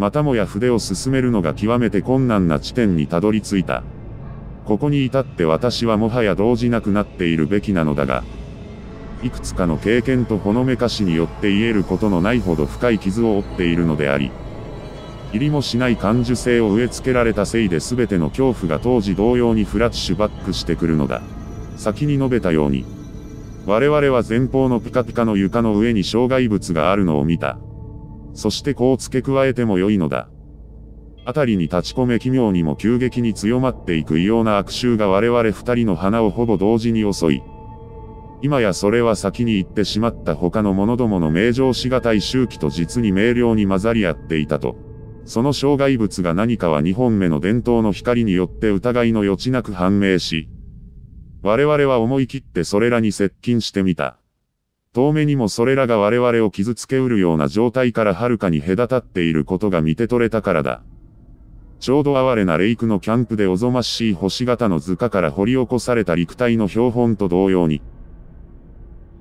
またもや筆を進めるのが極めて困難な地点にたどり着いた。ここに至って私はもはや動じなくなっているべきなのだが、いくつかの経験とほのめかしによって癒えることのないほど深い傷を負っているのであり、入りもしない感受性を植え付けられたせいで全ての恐怖が当時同様にフラッシュバックしてくるのだ。先に述べたように、我々は前方のピカピカの床の上に障害物があるのを見た。そしてこう付け加えても良いのだ。辺りに立ち込め奇妙にも急激に強まっていく異様な悪臭が我々二人の鼻をほぼ同時に襲い、今やそれは先に行ってしまった他の者どもの名状しがたい周期と実に明瞭に混ざり合っていたと。その障害物が何かは二本目の電灯の光によって疑いの余地なく判明し、我々は思い切ってそれらに接近してみた。遠目にもそれらが我々を傷つけうるような状態からはるかに隔たっていることが見て取れたからだ。ちょうど哀れなレイクのキャンプでおぞましい星形の塚から掘り起こされた陸体の標本と同様に、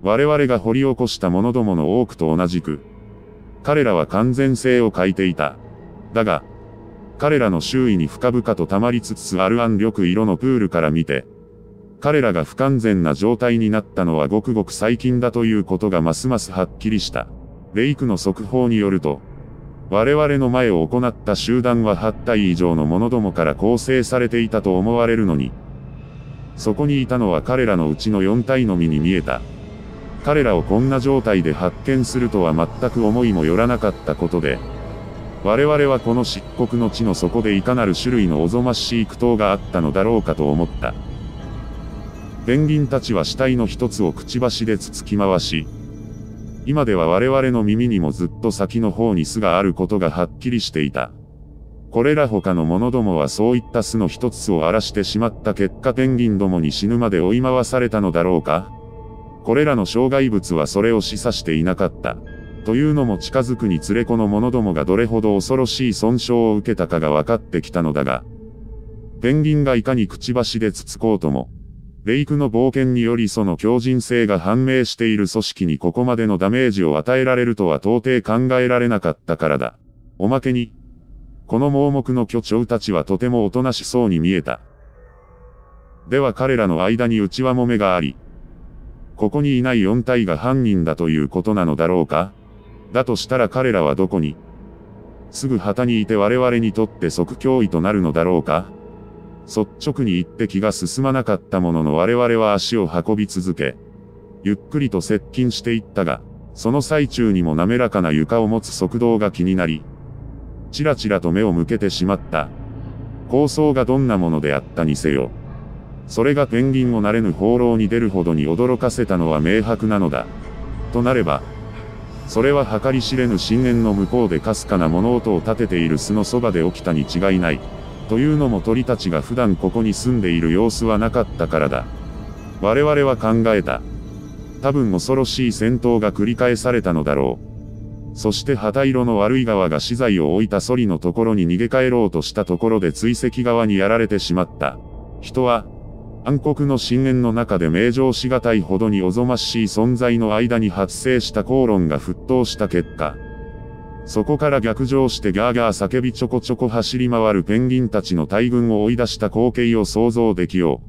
我々が掘り起こした者どもの多くと同じく、彼らは完全性を欠いていた。だが、彼らの周囲に深々と溜まりつつある暗緑色のプールから見て、彼らが不完全な状態になったのはごくごく最近だということがますますはっきりした。レイクの速報によると、我々の前を行った集団は8体以上の者どもから構成されていたと思われるのに、そこにいたのは彼らのうちの4体のみに見えた。彼らをこんな状態で発見するとは全く思いもよらなかったことで、我々はこの漆黒の地の底でいかなる種類のおぞましい苦闘があったのだろうかと思った。ペンギンたちは死体の一つをくちばしでつつき回し、今では我々の耳にもずっと先の方に巣があることがはっきりしていた。これら他の者どもはそういった巣の一つを荒らしてしまった結果、ペンギンどもに死ぬまで追い回されたのだろうか。これらの障害物はそれを示唆していなかった。というのも近づくにつれこの者どもがどれほど恐ろしい損傷を受けたかが分かってきたのだが、ペンギンがいかにくちばしでつつこうとも、レイクの冒険によりその強靭性が判明している組織にここまでのダメージを与えられるとは到底考えられなかったからだ。おまけに、この盲目の巨鳥たちはとてもおとなしそうに見えた。では彼らの間に内輪もめがあり、ここにいない4体が犯人だということなのだろうか。だとしたら彼らはどこに、すぐ旗にいて我々にとって即脅威となるのだろうか。率直に言って気が進まなかったものの我々は足を運び続け、ゆっくりと接近していったが、その最中にも滑らかな床を持つ側道が気になり、ちらちらと目を向けてしまった。構想がどんなものであったにせよ、それがペンギンを慣れぬ放浪に出るほどに驚かせたのは明白なのだ。となれば、それは計り知れぬ深淵の向こうでかすかな物音を立てている巣のそばで起きたに違いない。というのも鳥たちが普段ここに住んでいる様子はなかったからだ。我々は考えた。多分恐ろしい戦闘が繰り返されたのだろう。そして旗色の悪い側が資材を置いたソリのところに逃げ帰ろうとしたところで追跡側にやられてしまった。人は、暗黒の深淵の中で名状しがたいほどにおぞましい存在の間に発生した口論が沸騰した結果、そこから逆上してガーガー叫びちょこちょこ走り回るペンギンたちの大群を追い出した光景を想像できよ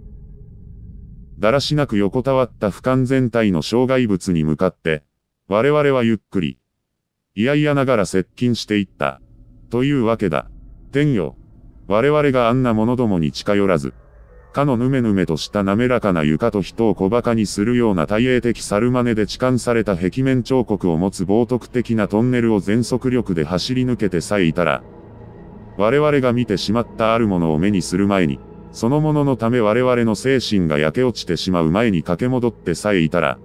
う。だらしなく横たわった不完全体の障害物に向かって、我々はゆっくり、いやいやながら接近していった。というわけだ。天よ。我々があんな者どもに近寄らず、かのぬめぬめとした滑らかな床と人を小馬鹿にするような大英的猿真似で痴漢された壁面彫刻を持つ冒涜的なトンネルを全速力で走り抜けてさえいたら、我々が見てしまったあるものを目にする前に、そのもののため我々の精神が焼け落ちてしまう前に駆け戻ってさえいたら、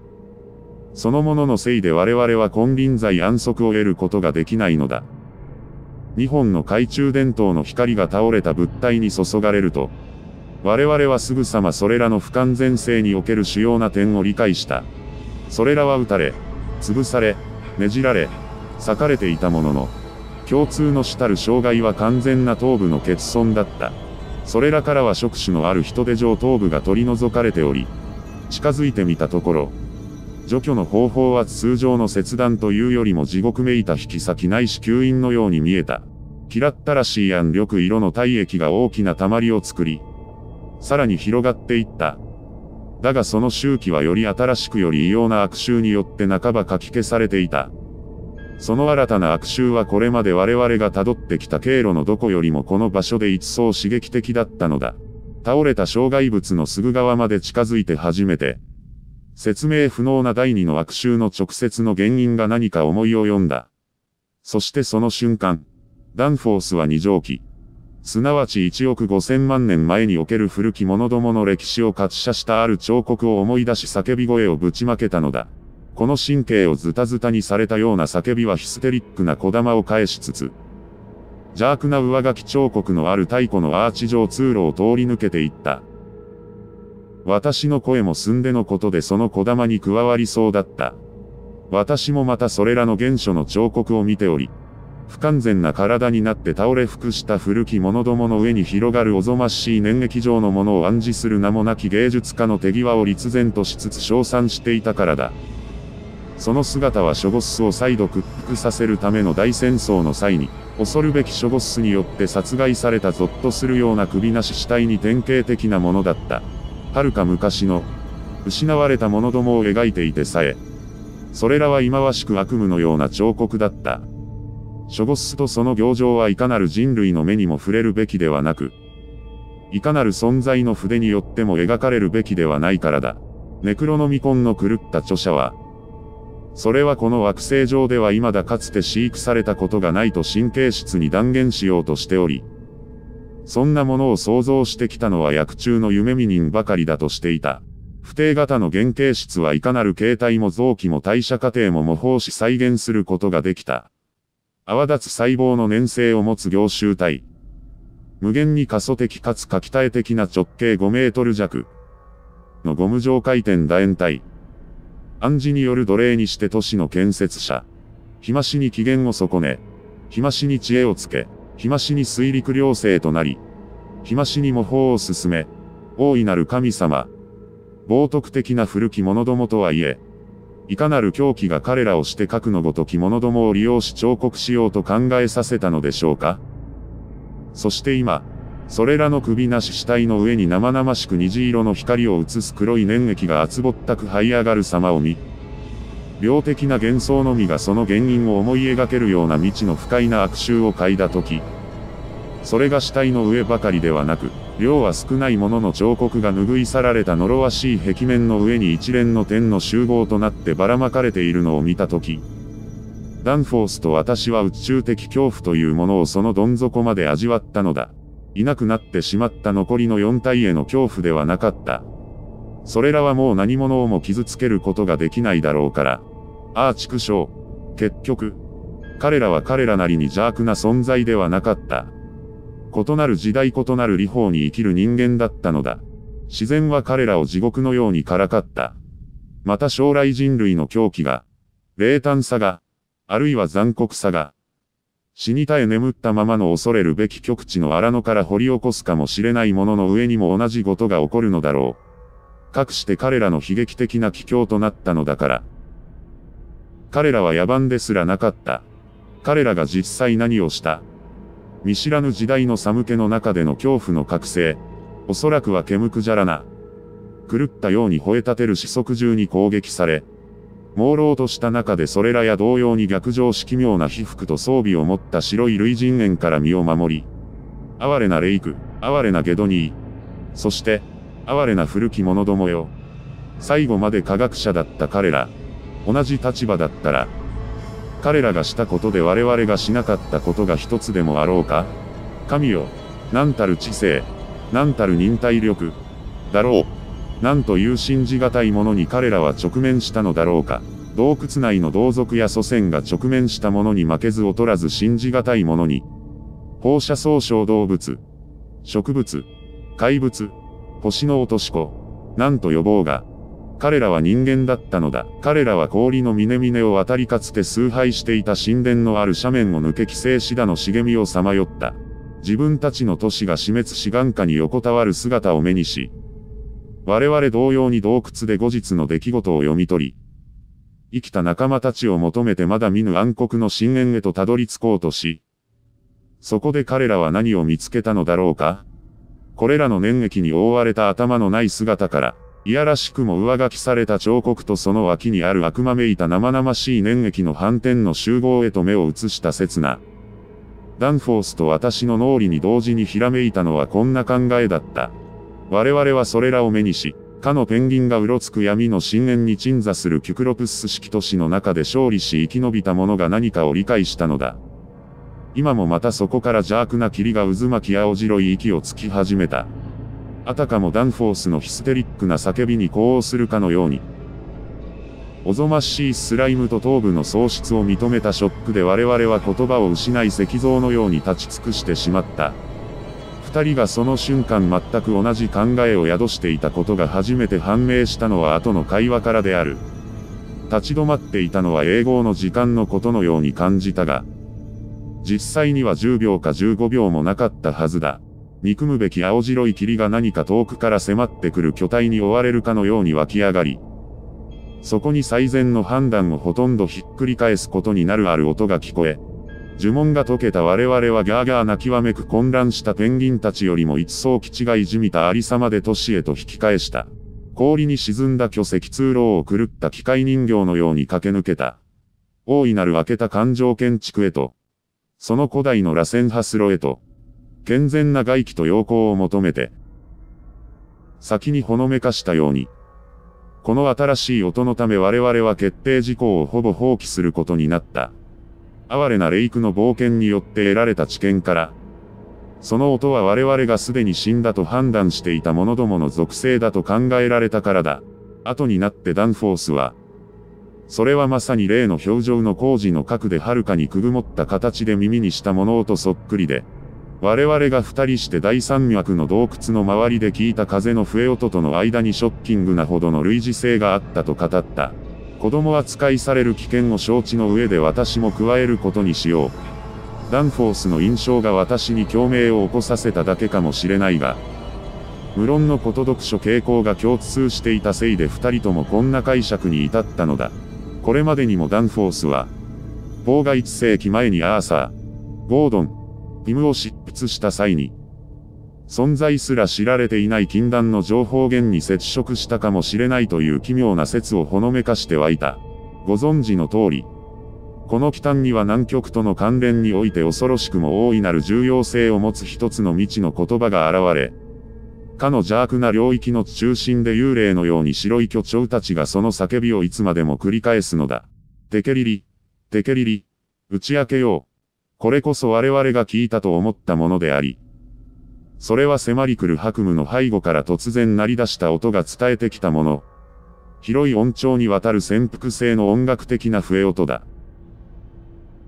そのもののせいで我々は金輪際安息を得ることができないのだ。2本の懐中電灯の光が倒れた物体に注がれると、我々はすぐさまそれらの不完全性における主要な点を理解した。それらは撃たれ、潰され、ねじられ、裂かれていたものの、共通の主たる障害は完全な頭部の欠損だった。それらからは触手のある人手上頭部が取り除かれており、近づいてみたところ、除去の方法は通常の切断というよりも地獄めいた引き裂きないし吸引のように見えた。平ったらしい暗緑色の体液が大きな溜まりを作り、さらに広がっていった。だがその周期はより新しくより異様な悪臭によって半ばかき消されていた。その新たな悪臭はこれまで我々が辿ってきた経路のどこよりもこの場所で一層刺激的だったのだ。倒れた障害物のすぐ側まで近づいて初めて、説明不能な第二の悪臭の直接の原因が何か思いを読んだ。そしてその瞬間、ダンフォースは二畳紀、すなわち1億5000万年前における古き者どもの歴史を活写したある彫刻を思い出し叫び声をぶちまけたのだ。この神経をズタズタにされたような叫びはヒステリックな小玉を返しつつ、邪悪な上書き彫刻のある太古のアーチ状通路を通り抜けていった。私の声も寸でのことでその小玉に加わりそうだった。私もまたそれらの原初の彫刻を見ており、不完全な体になって倒れ服した古き者どもの上に広がるおぞましい粘液状のものを暗示する名もなき芸術家の手際を立然としつつ称賛していたからだ。その姿はショゴスを再度屈服させるための大戦争の際に、恐るべきショゴスによって殺害されたゾッとするような首なし死体に典型的なものだった。はるか昔の、失われた者どもを描いていてさえ、それらは忌まわしく悪夢のような彫刻だった。ショゴスとその行状はいかなる人類の目にも触れるべきではなく、いかなる存在の筆によっても描かれるべきではないからだ。ネクロノミコンの狂った著者は、それはこの惑星上では未だかつて飼育されたことがないと神経質に断言しようとしており、そんなものを想像してきたのは薬中の夢見人ばかりだとしていた。不定型の原型質はいかなる形態も臓器も代謝過程も模倣し再現することができた。泡立つ細胞の粘性を持つ凝集体。無限に可塑的かつ掻き体的な直径5メートル弱のゴム状回転楕円体。暗示による奴隷にして都市の建設者。日増しに機嫌を損ね、日増しに知恵をつけ、日増しに水陸両生となり、日増しに模倣を進め、大いなる神様。冒涜的な古き者どもとはいえ、いかなる狂気が彼らをして核のごとき者どもを利用し彫刻しようと考えさせたのでしょうか。そして今、それらの首なし死体の上に生々しく虹色の光を映す黒い粘液が厚ぼったく這い上がる様を見、病的な幻想のみがその原因を思い描けるような未知の不快な悪臭を嗅いだとき、それが死体の上ばかりではなく、量は少ないものの彫刻が拭い去られた呪わしい壁面の上に一連の点の集合となってばらまかれているのを見たとき、ダンフォースと私は宇宙的恐怖というものをそのどん底まで味わったのだ。いなくなってしまった残りの4体への恐怖ではなかった。それらはもう何者をも傷つけることができないだろうから。ああ畜生。結局、彼らは彼らなりに邪悪な存在ではなかった。異なる時代異なる理法に生きる人間だったのだ。自然は彼らを地獄のようにからかった。また将来人類の狂気が、冷淡さが、あるいは残酷さが、死に絶え眠ったままの恐れるべき極地の荒野から掘り起こすかもしれないものの上にも同じことが起こるのだろう。かくして彼らの悲劇的な帰郷となったのだから。彼らは野蛮ですらなかった。彼らが実際何をした?見知らぬ時代の寒気の中での恐怖の覚醒。おそらくは煙くじゃらな。狂ったように吠え立てる四足獣に攻撃され。朦朧とした中でそれらや同様に逆上し奇妙な被服と装備を持った白い類人猿から身を守り、哀れなレイク、哀れなゲドニー、そして、哀れな古き者どもよ。最後まで科学者だった彼ら、同じ立場だったら、彼らがしたことで我々がしなかったことが一つでもあろうか。神よ、なんたる知性、なんたる忍耐力、だろう。なんという信じがたいものに彼らは直面したのだろうか。洞窟内の同族や祖先が直面したものに負けず劣らず信じがたいものに。放射双生動物、植物、怪物、星の落とし子、なんと呼ぼうが。彼らは人間だったのだ。彼らは氷の峰々を渡りかつて崇拝していた神殿のある斜面を抜け寄生シダの茂みをさまよった。自分たちの都市が死滅し眼下に横たわる姿を目にし、我々同様に洞窟で後日の出来事を読み取り、生きた仲間たちを求めてまだ見ぬ暗黒の深淵へとたどり着こうとし、そこで彼らは何を見つけたのだろうか。これらの粘液に覆われた頭のない姿から、いやらしくも上書きされた彫刻とその脇にある悪魔めいた生々しい粘液の反転の集合へと目を移した刹那。ダンフォースと私の脳裏に同時にひらめいたのはこんな考えだった。我々はそれらを目にし、かのペンギンがうろつく闇の深淵に鎮座するキュクロプス式都市の中で勝利し生き延びた者が何かを理解したのだ。今もまたそこから邪悪な霧が渦巻き青白い息をつき始めた。あたかもダンフォースのヒステリックな叫びに呼応するかのように。おぞましいスライムと頭部の喪失を認めたショックで我々は言葉を失い石像のように立ち尽くしてしまった。二人がその瞬間全く同じ考えを宿していたことが初めて判明したのは後の会話からである。立ち止まっていたのは永劫の時間のことのように感じたが、実際には10秒か15秒もなかったはずだ。憎むべき青白い霧が何か遠くから迫ってくる巨体に追われるかのように湧き上がり、そこに最善の判断をほとんどひっくり返すことになるある音が聞こえ、呪文が解けた我々はギャーギャー泣きわめく混乱したペンギンたちよりも一層気違いじみたありさまで都市へと引き返した。氷に沈んだ巨石通路を狂った機械人形のように駆け抜けた。大いなる分けた環状建築へと、その古代の螺旋破スロへと、健全な外気と陽光を求めて、先にほのめかしたように、この新しい音のため我々は決定事項をほぼ放棄することになった。哀れな霊育の冒険によって得られた知見から、その音は我々がすでに死んだと判断していた者どもの属性だと考えられたからだ。後になってダンフォースは、それはまさに例の表情の工事の核ではるかにくぐもった形で耳にした物音そっくりで、我々が二人して大山脈の洞窟の周りで聞いた風の笛音との間にショッキングなほどの類似性があったと語った。子供扱いされる危険を承知の上で私も加えることにしよう。ダンフォースの印象が私に共鳴を起こさせただけかもしれないが、無論のこと読書傾向が共通していたせいで二人ともこんな解釈に至ったのだ。これまでにもダンフォースは、ポーが1世紀前にアーサー、ゴードン、ピムを執筆した際に、存在すら知られていない禁断の情報源に接触したかもしれないという奇妙な説をほのめかしてはいた。ご存知の通り、この奇譚には南極との関連において恐ろしくも大いなる重要性を持つ一つの未知の言葉が現れ、かの邪悪な領域の中心で幽霊のように白い巨鳥たちがその叫びをいつまでも繰り返すのだ。テケリリ、テケリリ、打ち明けよう。これこそ我々が聞いたと思ったものであり、それは迫り来る白夢の背後から突然鳴り出した音が伝えてきたもの。広い音調にわたる潜伏性の音楽的な笛音だ。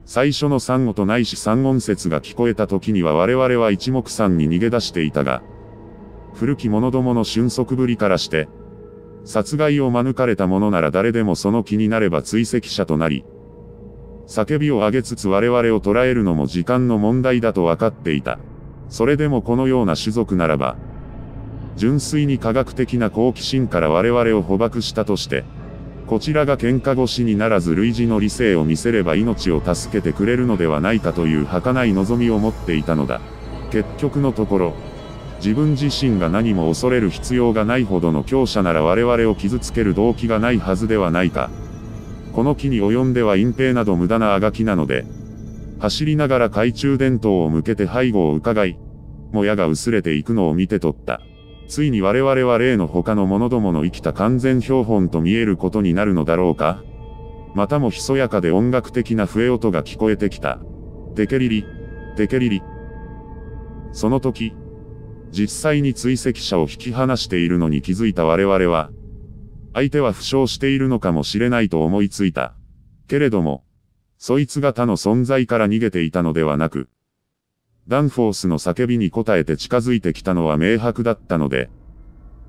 最初の3音ないし3音節が聞こえた時には我々は一目散に逃げ出していたが、古き者どもの俊足ぶりからして、殺害を免れた者なら誰でもその気になれば追跡者となり、叫びを上げつつ我々を捕らえるのも時間の問題だと分かっていた。それでもこのような種族ならば、純粋に科学的な好奇心から我々を捕獲したとして、こちらが喧嘩腰にならず類似の理性を見せれば命を助けてくれるのではないかという儚い望みを持っていたのだ。結局のところ、自分自身が何も恐れる必要がないほどの強者なら我々を傷つける動機がないはずではないか。この機に及んでは隠蔽など無駄なあがきなので、走りながら懐中電灯を向けて背後を伺い、もやが薄れていくのを見て取った。ついに我々は例の他の者どもの生きた完全標本と見えることになるのだろうか。またもひそやかで音楽的な笛音が聞こえてきた。テケリリ、テケリリ。その時、実際に追跡者を引き離しているのに気づいた我々は、相手は負傷しているのかもしれないと思いついた。けれども、そいつが他の存在から逃げていたのではなく、ダンフォースの叫びに応えて近づいてきたのは明白だったので、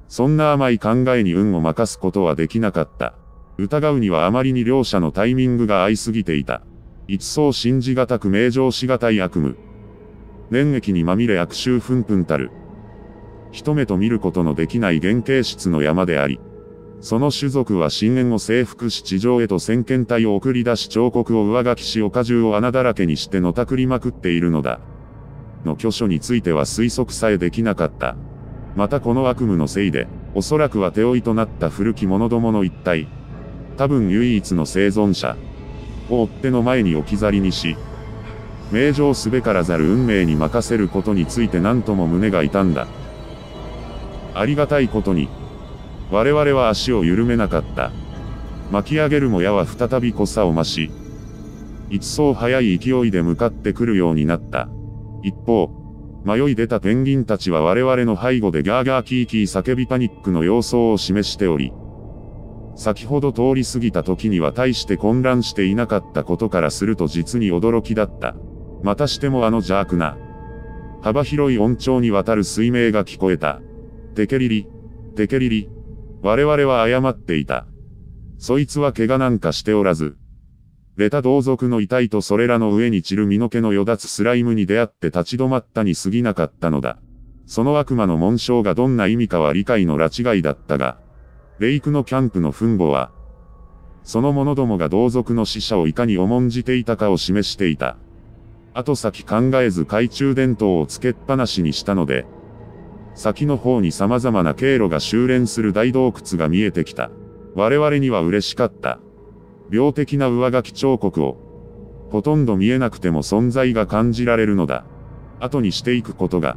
そんな甘い考えに運を任すことはできなかった。疑うにはあまりに両者のタイミングが合いすぎていた。一層信じがたく名状しがたい悪夢。粘液にまみれ悪臭ふんふんたる。一目と見ることのできない原型質の山であり、その種族は深淵を征服し地上へと先遣隊を送り出し彫刻を上書きし丘中を穴だらけにしてのたくりまくっているのだ。の居所については推測さえできなかった。またこの悪夢のせいで、おそらくは手負いとなった古き者どもの一体、多分唯一の生存者を追っ手の前に置き去りにし、名城すべからざる運命に任せることについて何とも胸が痛んだ。ありがたいことに、我々は足を緩めなかった。巻き上げるもやは再び濃さを増し、一層速い勢いで向かってくるようになった。一方、迷い出たペンギンたちは我々の背後でガーガーキーキー叫びパニックの様相を示しており、先ほど通り過ぎた時には大して混乱していなかったことからすると実に驚きだった。またしてもあの邪悪な、幅広い音調にわたる水鳴が聞こえた。テケリリ、テケリリ。我々は謝っていた。そいつは怪我なんかしておらず、レタ同族の遺体とそれらの上に散る身の毛のよだつスライムに出会って立ち止まったに過ぎなかったのだ。その悪魔の紋章がどんな意味かは理解の拉致違いだったが、レイクのキャンプの墳墓は、その者どもが同族の死者をいかに重んじていたかを示していた。後先考えず懐中電灯をつけっぱなしにしたので、先の方に様々な経路が修練する大洞窟が見えてきた。我々には嬉しかった。病的な上書き彫刻を、ほとんど見えなくても存在が感じられるのだ。後にしていくことが。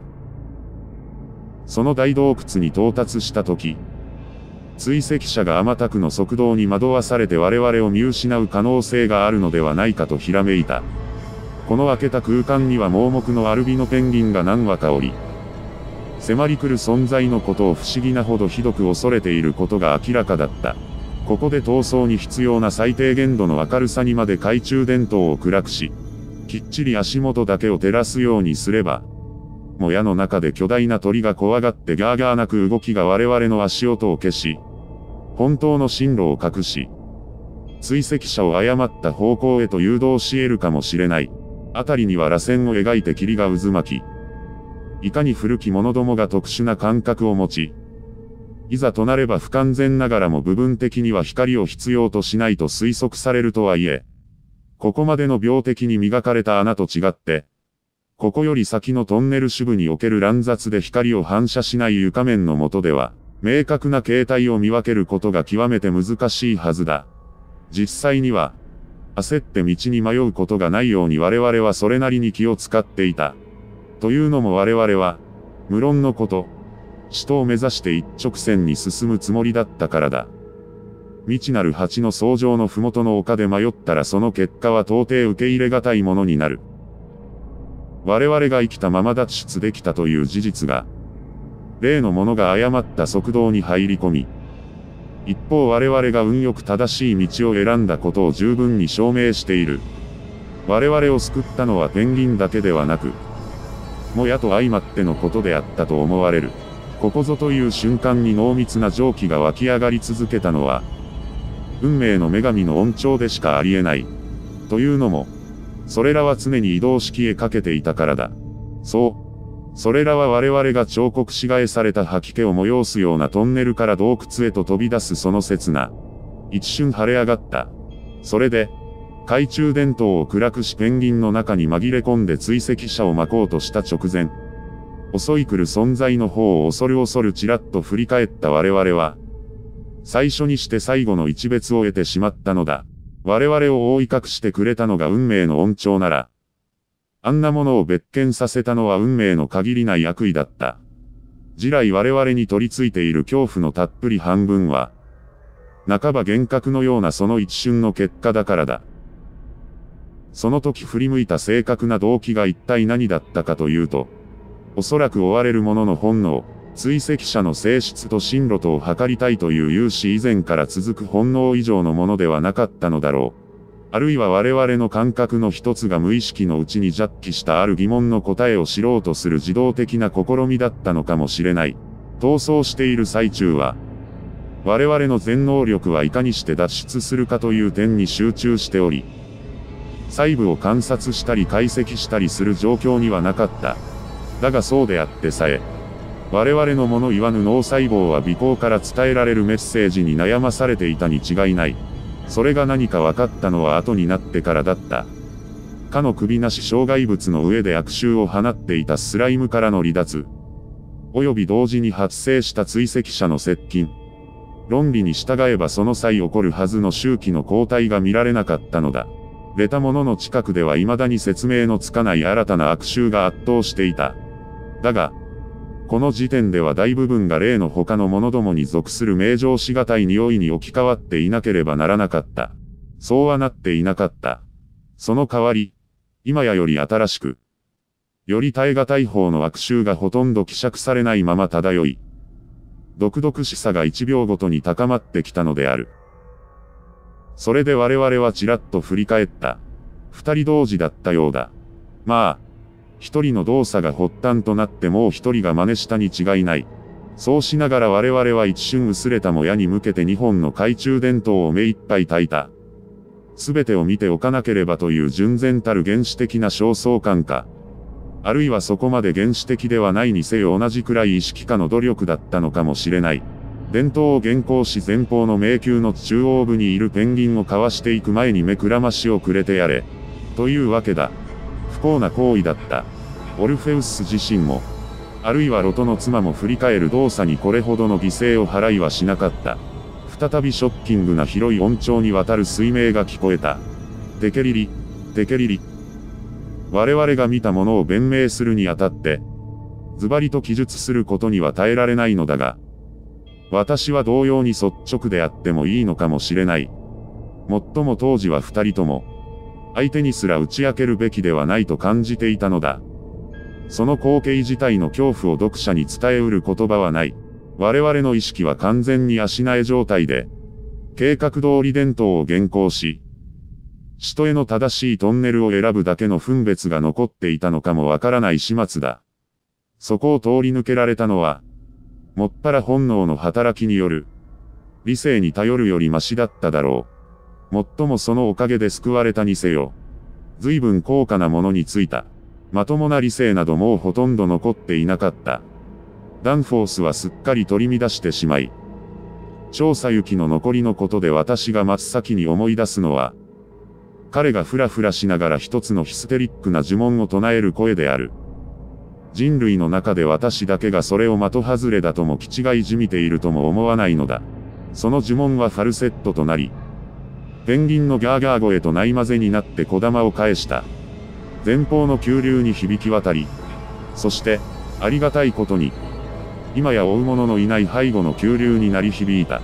その大洞窟に到達したとき、追跡者があまたくの速道に惑わされて我々を見失う可能性があるのではないかとひらめいた。この開けた空間には盲目のアルビノペンギンが何羽かおり、迫り来る存在のことを不思議なほどひどく恐れていることが明らかだった。ここで逃走に必要な最低限度の明るさにまで懐中電灯を暗くし、きっちり足元だけを照らすようにすれば、もやの中で巨大な鳥が怖がってガーガー鳴く動きが我々の足音を消し、本当の進路を隠し、追跡者を誤った方向へと誘導し得るかもしれない。あたりには螺旋を描いて霧が渦巻き、いかに古き者どもが特殊な感覚を持ち、いざとなれば不完全ながらも部分的には光を必要としないと推測されるとはいえ、ここまでの病的に磨かれた穴と違って、ここより先のトンネル主部における乱雑で光を反射しない床面の下では、明確な形態を見分けることが極めて難しいはずだ。実際には、焦って道に迷うことがないように我々はそれなりに気を使っていた。というのも我々は、無論のこと、死とを目指して一直線に進むつもりだったからだ。未知なる蜂の草上の麓の丘で迷ったらその結果は到底受け入れがたいものになる。我々が生きたまま脱出できたという事実が、例のものが誤った速道に入り込み、一方我々が運よく正しい道を選んだことを十分に証明している。我々を救ったのはペンギンだけではなく、もやと相まってのことであったと思われる。ここぞという瞬間に濃密な蒸気が湧き上がり続けたのは、運命の女神の恩寵でしかありえない。というのも、それらは常に移動式へかけていたからだ。そう。それらは我々が彫刻し返された吐き気を催すようなトンネルから洞窟へと飛び出すその刹那。一瞬晴れ上がった。それで、懐中電灯を暗くしペンギンの中に紛れ込んで追跡者を巻こうとした直前、襲い来る存在の方を恐る恐るちらっと振り返った我々は、最初にして最後の一別を得てしまったのだ。我々を覆い隠してくれたのが運命の恩寵なら、あんなものを別件させたのは運命の限りない悪意だった。地雷我々に取り付いている恐怖のたっぷり半分は、半ば幻覚のようなその一瞬の結果だからだ。その時振り向いた正確な動機が一体何だったかというと、おそらく追われる者の本能、追跡者の性質と進路とを測りたいという有志以前から続く本能以上のものではなかったのだろう。あるいは我々の感覚の一つが無意識のうちにジャッキしたある疑問の答えを知ろうとする自動的な試みだったのかもしれない。逃走している最中は、我々の全能力はいかにして脱出するかという点に集中しており、細部を観察したり解析したりする状況にはなかった。だがそうであってさえ、我々のもの言わぬ脳細胞は尾行から伝えられるメッセージに悩まされていたに違いない。それが何か分かったのは後になってからだった。かの首なし障害物の上で悪臭を放っていたスライムからの離脱、および同時に発生した追跡者の接近、論理に従えばその際起こるはずの周期の後退が見られなかったのだ。レタモノの近くでは未だに説明のつかない新たな悪臭が圧倒していた。だが、この時点では大部分が例の他の者どもに属する名状しがたい匂いに置き換わっていなければならなかった。そうはなっていなかった。その代わり、今やより新しく、より耐え難い方の悪臭がほとんど希釈されないまま漂い、毒々しさが1秒ごとに高まってきたのである。それで我々はちらっと振り返った。二人同時だったようだ。まあ、一人の動作が発端となってもう一人が真似したに違いない。そうしながら我々は一瞬薄れたもやに向けて2本の懐中電灯を目いっぱい焚いた。すべてを見ておかなければという純然たる原始的な焦燥感か。あるいはそこまで原始的ではないにせよ同じくらい意識下の努力だったのかもしれない。電灯を減光し前方の迷宮の中央部にいるペンギンをかわしていく前に目くらましをくれてやれ。というわけだ。不幸な行為だった。オルフェウス自身も、あるいはロトの妻も振り返る動作にこれほどの犠牲を払いはしなかった。再びショッキングな広い音調にわたる水鳴が聞こえた。テケリリ、テケリリ。我々が見たものを弁明するにあたって、ズバリと記述することには耐えられないのだが、私は同様に率直であってもいいのかもしれない。もっとも当時は二人とも、相手にすら打ち明けるべきではないと感じていたのだ。その光景自体の恐怖を読者に伝えうる言葉はない。我々の意識は完全に足苗状態で、計画通り電灯を減光し、シトへの正しいトンネルを選ぶだけの分別が残っていたのかもわからない始末だ。そこを通り抜けられたのは、もっぱら本能の働きによる、理性に頼るよりマシだっただろう。もっともそのおかげで救われたにせよ。随分高価なものについた。まともな理性などもうほとんど残っていなかった。ダンフォースはすっかり取り乱してしまい。調査行きの残りのことで私が真っ先に思い出すのは、彼がふらふらしながら一つのヒステリックな呪文を唱える声である。人類の中で私だけがそれを的外れだとも気違いじみているとも思わないのだ。その呪文はファルセットとなり、ペンギンのガーガー声とない混ぜになって小玉を返した。前方の急流に響き渡り、そして、ありがたいことに、今や追う者のいない背後の急流に鳴り響いた。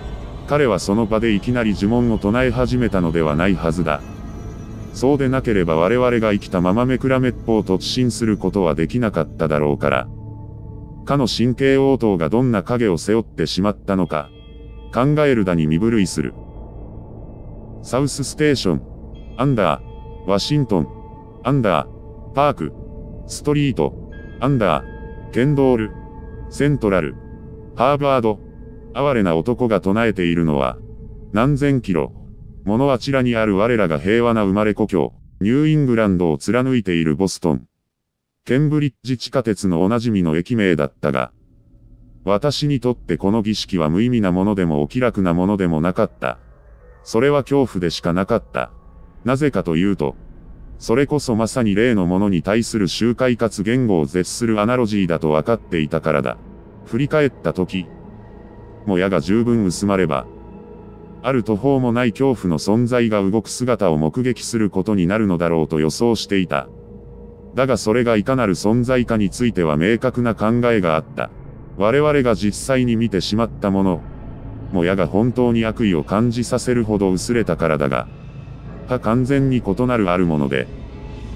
彼はその場でいきなり呪文を唱え始めたのではないはずだ。そうでなければ我々が生きたままめくらめっぽう突進することはできなかっただろうから。かの神経応答がどんな影を背負ってしまったのか。考えるだに身震いする。サウスステーション、アンダー、ワシントン、アンダー、パーク、ストリート、アンダー、ケンドール、セントラル、ハーバード、哀れな男が唱えているのは、何千キロ。ものあちらにある我らが平和な生まれ故郷、ニューイングランドを貫いているボストン。ケンブリッジ地下鉄のおなじみの駅名だったが、私にとってこの儀式は無意味なものでもお気楽なものでもなかった。それは恐怖でしかなかった。なぜかというと、それこそまさに例のものに対する周回かつ言語を絶するアナロジーだと分かっていたからだ。振り返った時、もやが十分薄まれば、ある途方もない恐怖の存在が動く姿を目撃することになるのだろうと予想していた。だがそれがいかなる存在かについては明確な考えがあった。我々が実際に見てしまったもの、もやが本当に悪意を感じさせるほど薄れたからだが、完全に異なるあるもので、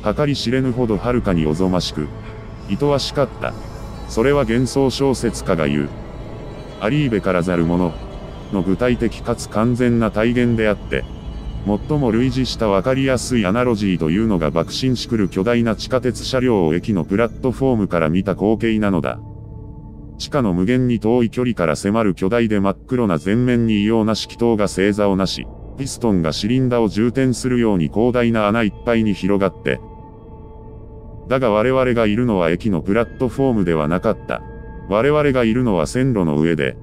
計り知れぬほどはるかにおぞましく、厭わしかった。それは幻想小説家が言う。アリーベからざるものの具体的かつ完全な体現であって、最も類似した分かりやすいアナロジーというのが爆心しくる巨大な地下鉄車両を駅のプラットフォームから見た光景なのだ。地下の無限に遠い距離から迫る巨大で真っ黒な前面に異様な色灯が正座をなし、ピストンがシリンダを充填するように広大な穴いっぱいに広がって。だが我々がいるのは駅のプラットフォームではなかった。我々がいるのは線路の上で、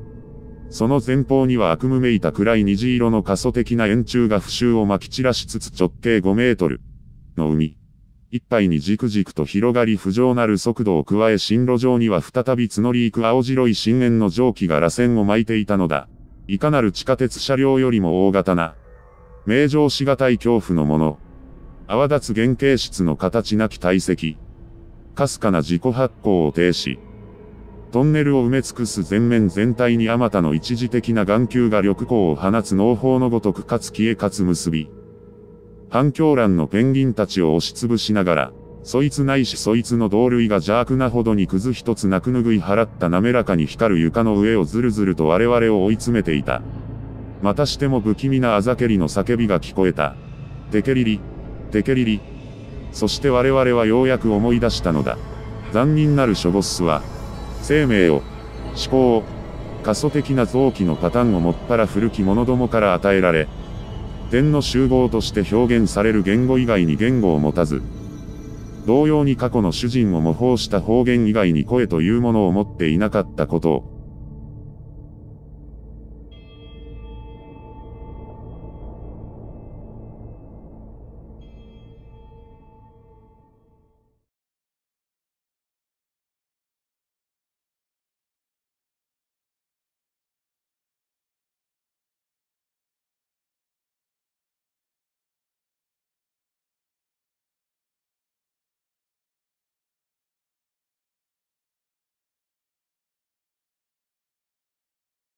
その前方には悪夢めいた暗い虹色の過疎的な円柱が腐臭をまき散らしつつ直径5メートルの海、一帯にじくじくと広がり不浄なる速度を加え、進路上には再び募りゆく青白い深淵の蒸気が螺旋を巻いていたのだ。いかなる地下鉄車両よりも大型な、名状しがたい恐怖のもの、泡立つ原型質の形なき体積、かすかな自己発光を呈し、トンネルを埋め尽くす全面全体にあまたの一時的な眼球が緑光を放つ農法のごとく、かつ消えかつ結び、反響乱のペンギンたちを押しつぶしながら、そいつないしそいつの同類が邪悪なほどにクズ一つなく拭い払った滑らかに光る床の上をずるずると我々を追い詰めていた。またしても不気味なあざけりの叫びが聞こえた。テケリリ、テケリリ。そして我々はようやく思い出したのだ。残忍なるショボッスは、生命を、思考を、過疎的な臓器のパターンをもっぱら古き者どもから与えられ、点の集合として表現される言語以外に言語を持たず、同様に過去の主人を模倣した方言以外に声というものを持っていなかったことを、